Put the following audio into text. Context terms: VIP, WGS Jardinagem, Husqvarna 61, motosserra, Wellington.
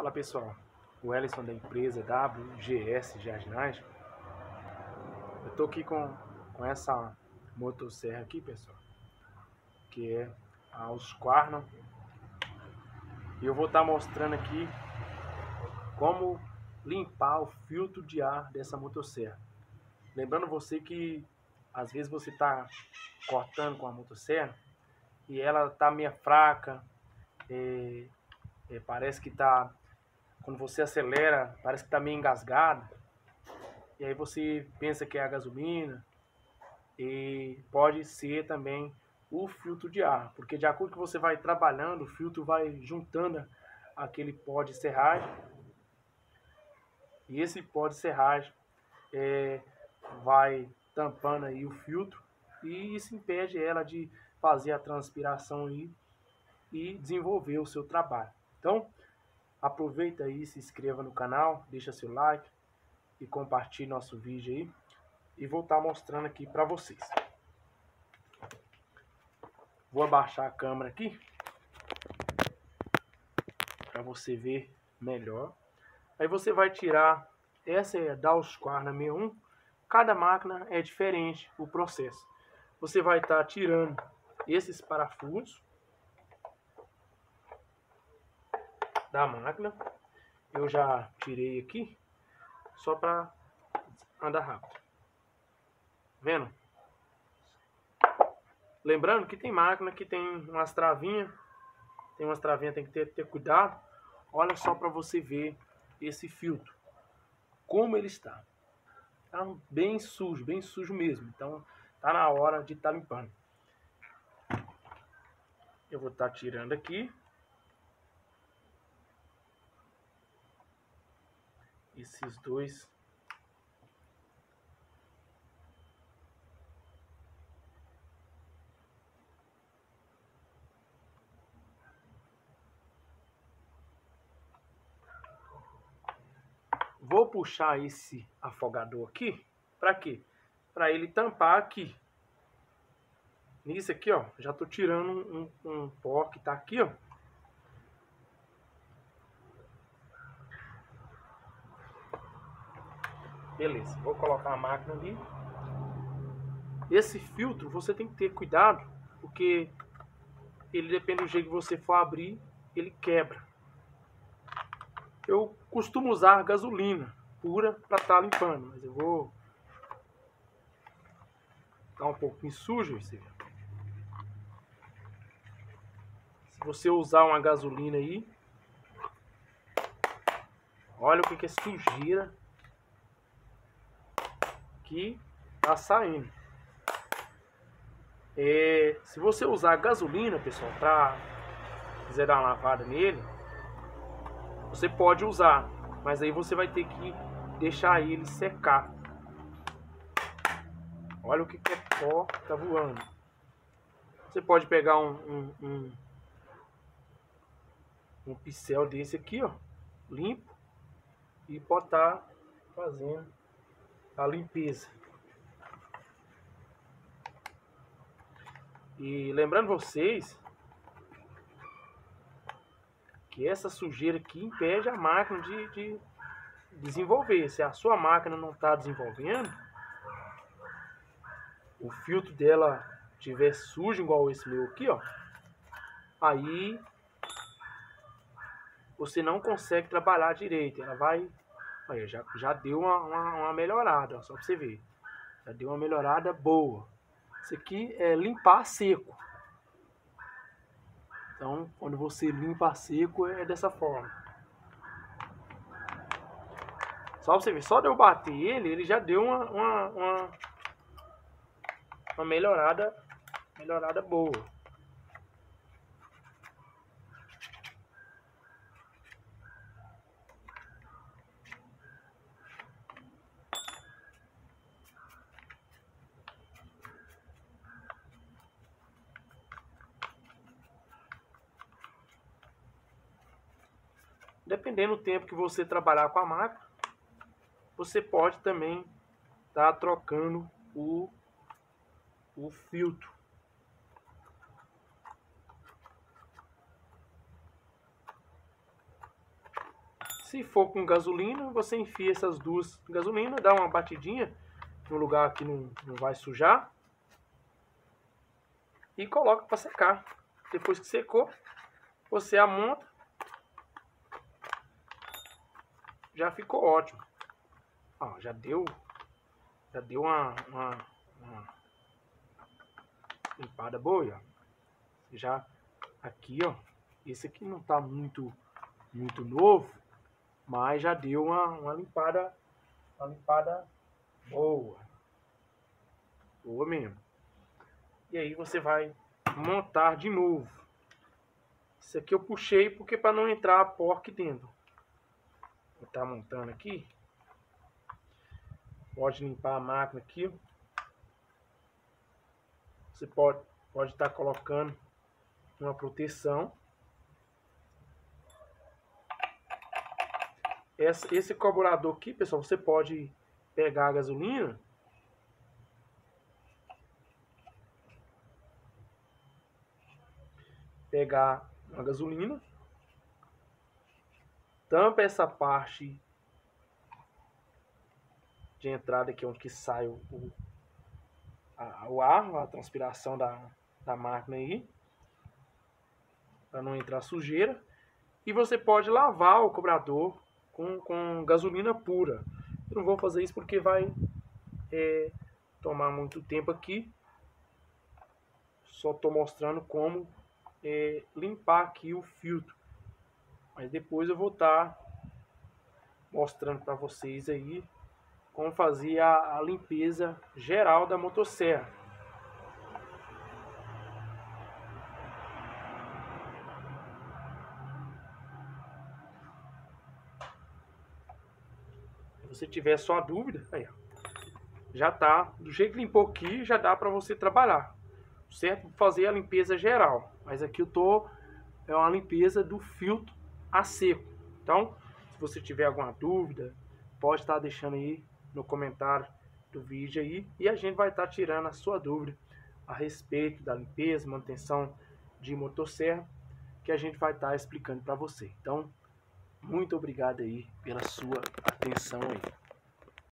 Fala pessoal, o Wellington da empresa WGS Jardinagem. Eu tô aqui com essa motosserra aqui, pessoal, que é a Husqvarna, e eu vou estar mostrando aqui como limpar o filtro de ar dessa motosserra. Lembrando você que às vezes você tá cortando com a motosserra e ela tá meio fraca, parece que tá, quando você acelera, parece que tá meio engasgada, e aí você pensa que é a gasolina, e pode ser também o filtro de ar, porque de acordo que você vai trabalhando, o filtro vai juntando aquele pó de serragem, e esse pó de serragem vai tampando aí o filtro, e isso impede ela de fazer a transpiração aí e desenvolver o seu trabalho. Então, aproveita aí, se inscreva no canal, deixa seu like e compartilhe nosso vídeo aí. E vou estar mostrando aqui para vocês. Vou abaixar a câmera aqui para você ver melhor. Aí você vai tirar, essa é da Husqvarna 61. Cada máquina é diferente o processo. Você vai estar tirando esses parafusos da máquina. Eu já tirei aqui só para andar rápido. Vendo? Lembrando que tem máquina que tem umas travinhas, tem que ter cuidado. Olha só para você ver esse filtro, como ele está. Tá bem sujo mesmo. Então tá na hora de estar limpando. Eu vou estar tirando aqui esses dois . Vou puxar esse afogador aqui, para quê? Para ele tampar aqui. Nisso aqui, ó, já tô tirando um pó que tá aqui, ó. Beleza, vou colocar a máquina ali. Esse filtro você tem que ter cuidado, porque ele depende do jeito que você for abrir, ele quebra. Eu costumo usar gasolina pura para estar limpando, mas eu vou tá um pouquinho sujo esse. Se você usar uma gasolina aí, olha o que é sujeira que tá saindo. Se você usar gasolina, pessoal, para quiser dar uma lavada nele, você pode usar, mas aí você vai ter que deixar ele secar. Olha o que é pó que tá voando. Você pode pegar um pincel desse aqui, ó, limpo, e pode estar fazendo a limpeza. E lembrando vocês que essa sujeira aqui impede a máquina de desenvolver. Se a sua máquina não está desenvolvendo, o filtro dela tiver sujo igual esse meu aqui, ó, aí você não consegue trabalhar direito. Ela vai... Aí, já deu uma melhorada, ó, só para você ver. Já deu uma melhorada boa. Isso aqui é limpar seco. Então, quando você limpa seco, é dessa forma. Só para você ver, só de eu bater ele, ele já deu uma melhorada boa. Dependendo do tempo que você trabalhar com a máquina, você pode também estar trocando o filtro. Se for com gasolina, você enfia essas duas gasolinas, dá uma batidinha no lugar que não vai sujar e coloca para secar. Depois que secou, você amonta. Já ficou ótimo. Ó, já deu uma limpada boa, ó. Já aqui, ó, esse aqui não tá muito novo, mas já deu uma limpada boa mesmo. E aí você vai montar de novo. Isso aqui eu puxei porque para não entrar a pó aqui dentro. Vou estar montando aqui. Pode limpar a máquina aqui. Você pode estar colocando uma proteção. Esse carburador aqui, pessoal, você pode pegar a gasolina tampa essa parte de entrada aqui, onde que sai o ar, a transpiração da máquina aí, para não entrar sujeira. E você pode lavar o carburador com gasolina pura. Eu não vou fazer isso porque vai tomar muito tempo aqui. Só estou mostrando como limpar aqui o filtro. Mas depois eu vou estar mostrando para vocês aí como fazer a limpeza geral da motosserra. Se tiver só dúvida, aí, já tá do jeito que limpou aqui, já dá para você trabalhar. O certo é fazer a limpeza geral, mas aqui eu tô é uma limpeza do filtro a seco. Então, se você tiver alguma dúvida, pode estar deixando aí no comentário do vídeo aí e a gente vai estar tirando a sua dúvida a respeito da limpeza, manutenção de motosserra, que a gente vai estar explicando para você. Então, muito obrigado aí pela sua atenção aí.